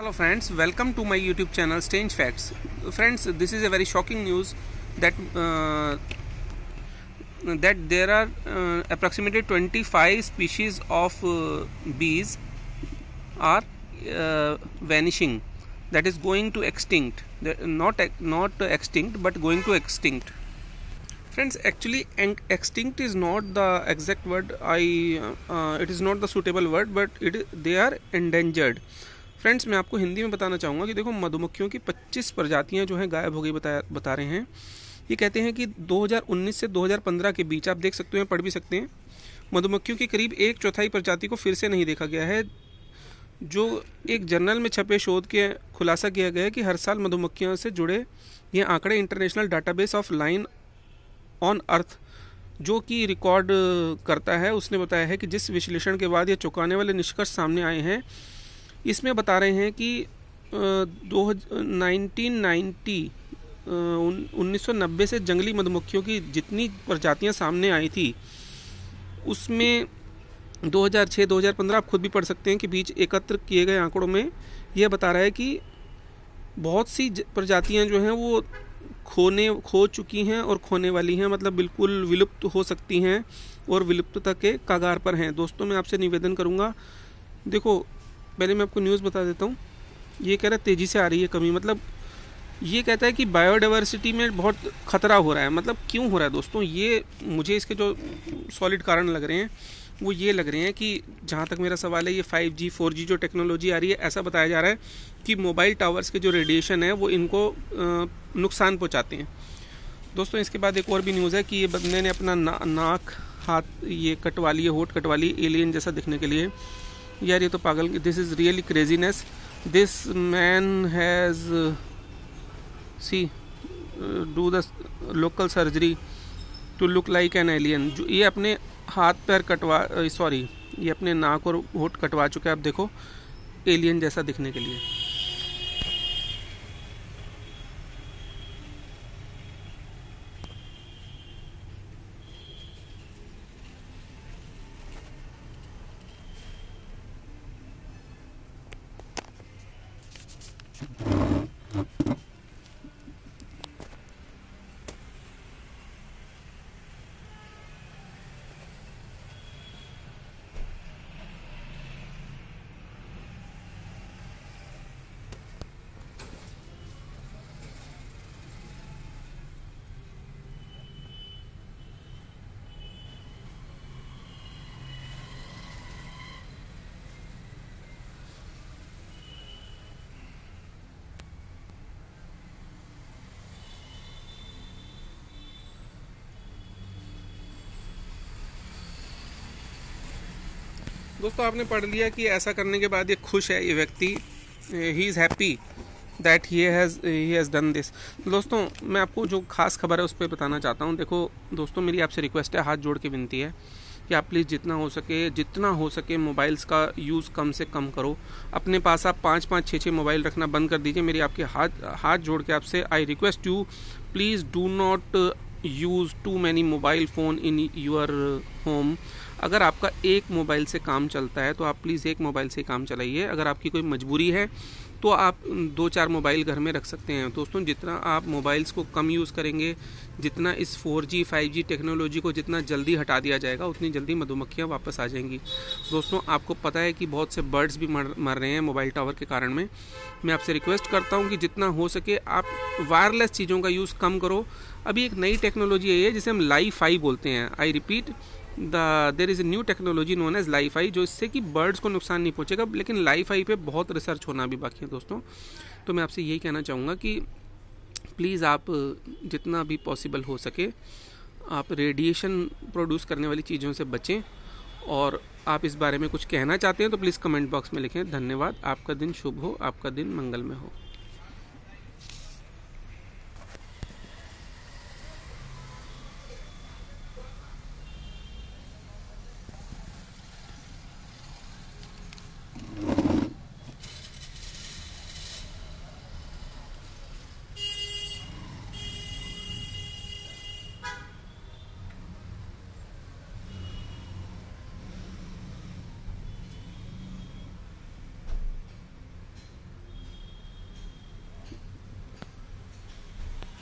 Hello friends, welcome to my YouTube channel Strange Facts. Friends, this is a very shocking news that there are approximately 25 species of bees are vanishing, that is going to extinct. Not extinct, but going to extinct. Friends, actually extinct is not the exact word. It is not the suitable word, but they are endangered. Friends, मैं आपको हिंदी में बताना चाहूँगा कि देखो, मधुमक्खियों की 25 प्रजातियाँ जो हैं गायब हो गई बता रहे हैं। ये कहते हैं कि 2019 से 2015 के बीच, आप देख सकते हैं, पढ़ भी सकते हैं, मधुमक्खियों की करीब 1/4 प्रजाति को फिर से नहीं देखा गया है। जो एक जर्नल में छपे शोध के खुलासा किया गया है कि हर साल मधुमक्खियों से जुड़े ये आंकड़े international database of line on earth, जो कि रिकॉर्ड करता है, उसने बताया है कि जिस विश्लेषण के बाद ये चौंकाने वाले निष्कर्ष सामने आए हैं। इसमें बता रहे हैं कि 1990 से जंगली मधुमक्खियों की जितनी प्रजातियां सामने आई थी, उसमें 2006-2015, आप खुद भी पढ़ सकते हैं, के बीच एकत्र किए गए आंकड़ों में यह बता रहा है कि बहुत सी प्रजातियां जो हैं वो खो चुकी हैं और खोने वाली हैं, मतलब बिल्कुल विलुप्त हो सकती हैं और विलुप्तता के कगार पर हैं। दोस्तों, मैं आपसे निवेदन करूँगा, देखो, पहले मैं आपको न्यूज़ बता देता हूँ। ये कह रहा है तेज़ी से आ रही है कमी, मतलब ये कहता है कि बायोडाइवर्सिटी में बहुत खतरा हो रहा है। मतलब क्यों हो रहा है दोस्तों ये, मुझे इसके जो सॉलिड कारण लग रहे हैं वो ये लग रहे हैं कि जहाँ तक मेरा सवाल है, ये 5G 4G जो टेक्नोलॉजी आ रही है, ऐसा बताया जा रहा है कि मोबाइल टावर्स के जो रेडिएशन है वो इनको नुकसान पहुँचाते हैं। दोस्तों, इसके बाद एक और भी न्यूज़ है कि ये बंदे ने अपना नाक हाथ ये कटवा लिए, होठ कटवा लिए एलियन जैसा दिखने के लिए। यार, ये तो पागल, this is really craziness, this man has see do the local surgery to look like an alien. जो ये अपने हाथ पैर कटवा, सॉरी, ये अपने नाक और होठ कटवा चुके हैं, आप देखो, एलियन जैसा दिखने के लिए। दोस्तों, आपने पढ़ लिया कि ऐसा करने के बाद ये खुश है, ये व्यक्ति, he is happy that he has done this. दोस्तों, मैं आपको जो खास खबर है उस पर बताना चाहता हूँ। देखो दोस्तों, मेरी आपसे रिक्वेस्ट है, हाथ जोड़ के विनती है कि आप प्लीज़ जितना हो सके मोबाइल्स का यूज़ कम से कम करो। अपने पास आप 5-5, 6-6 मोबाइल रखना बंद कर दीजिए। मेरी आपके हाथ जोड़ के आपसे I request you, please do not use too many mobile phone in your home. अगर आपका एक मोबाइल से काम चलता है तो आप प्लीज़ एक मोबाइल से काम चलाइए। अगर आपकी कोई मजबूरी है तो आप 2-4 मोबाइल घर में रख सकते हैं। दोस्तों, जितना आप मोबाइल्स को कम यूज़ करेंगे, जितना इस 4G 5G टेक्नोलॉजी को जितना जल्दी हटा दिया जाएगा, उतनी जल्दी मधुमक्खियाँ वापस आ जाएंगी। दोस्तों, आपको पता है कि बहुत से बर्ड्स भी मर रहे हैं मोबाइल टावर के कारण में। मैं आपसे रिक्वेस्ट करता हूँ कि जितना हो सके आप वायरलेस चीज़ों का यूज़ कम करो। अभी एक नई टेक्नोलॉजी आई है जिसे हम Li-Fi बोलते हैं। I repeat, there is a new technology known as Li-Fi, जो इससे कि बर्ड्स को नुकसान नहीं पहुँचेगा, लेकिन Li-Fi पे बहुत रिसर्च होना भी बाकी है। दोस्तों, तो मैं आपसे यही कहना चाहूँगा कि प्लीज़ आप जितना भी पॉसिबल हो सके आप रेडिएशन प्रोड्यूस करने वाली चीज़ों से बचें। और आप इस बारे में कुछ कहना चाहते हैं तो प्लीज़ कमेंट बॉक्स में लिखें। धन्यवाद, आपका दिन शुभ हो, आपका दिन मंगलमय हो।